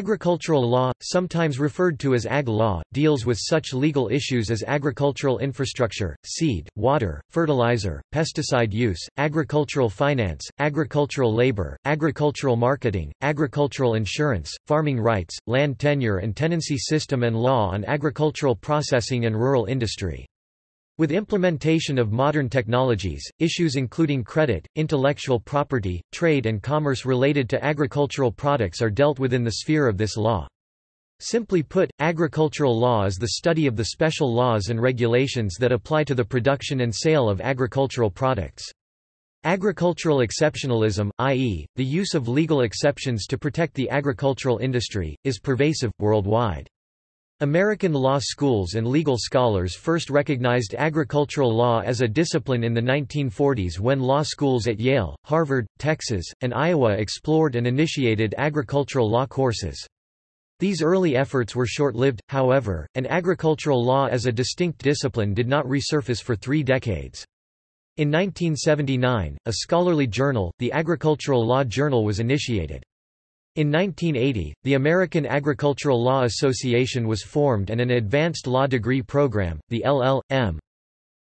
Agricultural law, sometimes referred to as ag law, deals with such legal issues as agricultural infrastructure, seed, water, fertilizer, pesticide use, agricultural finance, agricultural labor, agricultural marketing, agricultural insurance, farming rights, land tenure and tenancy system, and law on agricultural processing and rural industry. With implementation of modern technologies, issues including credit, intellectual property, trade and commerce related to agricultural products are dealt with in the sphere of this law. Simply put, agricultural law is the study of the special laws and regulations that apply to the production and sale of agricultural products. Agricultural exceptionalism, i.e., the use of legal exceptions to protect the agricultural industry, is pervasive, worldwide. American law schools and legal scholars first recognized agricultural law as a discipline in the 1940s when law schools at Yale, Harvard, Texas, and Iowa explored and initiated agricultural law courses. These early efforts were short-lived, however, and agricultural law as a distinct discipline did not resurface for 3 decades. In 1979, a scholarly journal, the Agricultural Law Journal, was initiated. In 1980, the American Agricultural Law Association was formed and an advanced law degree program, the LL.M.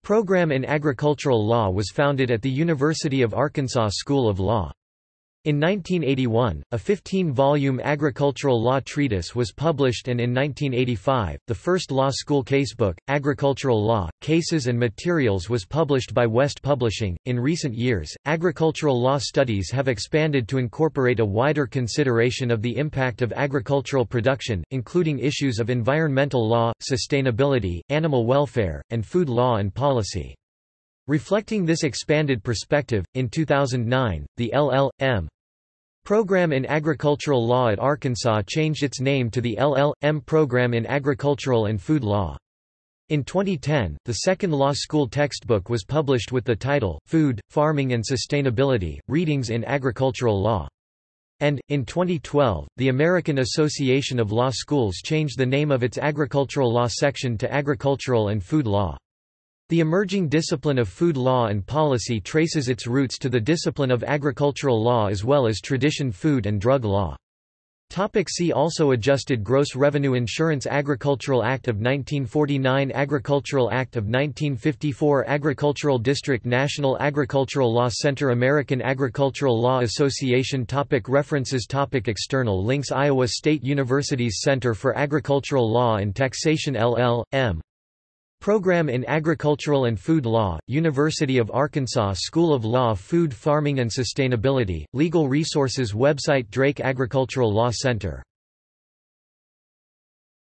program in agricultural law was founded at the University of Arkansas School of Law. In 1981, a 15-volume agricultural law treatise was published, and in 1985, the first law school casebook, Agricultural Law, Cases and Materials, was published by West Publishing. In recent years, agricultural law studies have expanded to incorporate a wider consideration of the impact of agricultural production, including issues of environmental law, sustainability, animal welfare, and food law and policy. Reflecting this expanded perspective, in 2009, the LL.M. program in agricultural law at Arkansas changed its name to the LL.M. program in agricultural and food law. In 2010, the second law school textbook was published with the title, Food, Farming and Sustainability, Readings in Agricultural Law. And, in 2012, the American Association of Law Schools changed the name of its agricultural law section to Agricultural and Food Law. The emerging discipline of food law and policy traces its roots to the discipline of agricultural law as well as tradition food and drug law. Topic: see also Adjusted Gross Revenue Insurance, Agricultural Act of 1949, Agricultural Act of 1954, Agricultural District, National Agricultural Law Center, American Agricultural Law Association. Topic: references. Topic: external links. Iowa State University's Center for Agricultural Law and Taxation, LL.M. Program in Agricultural and Food Law, University of Arkansas School of Law. Food, Farming and Sustainability, Legal Resources website. Drake Agricultural Law Center.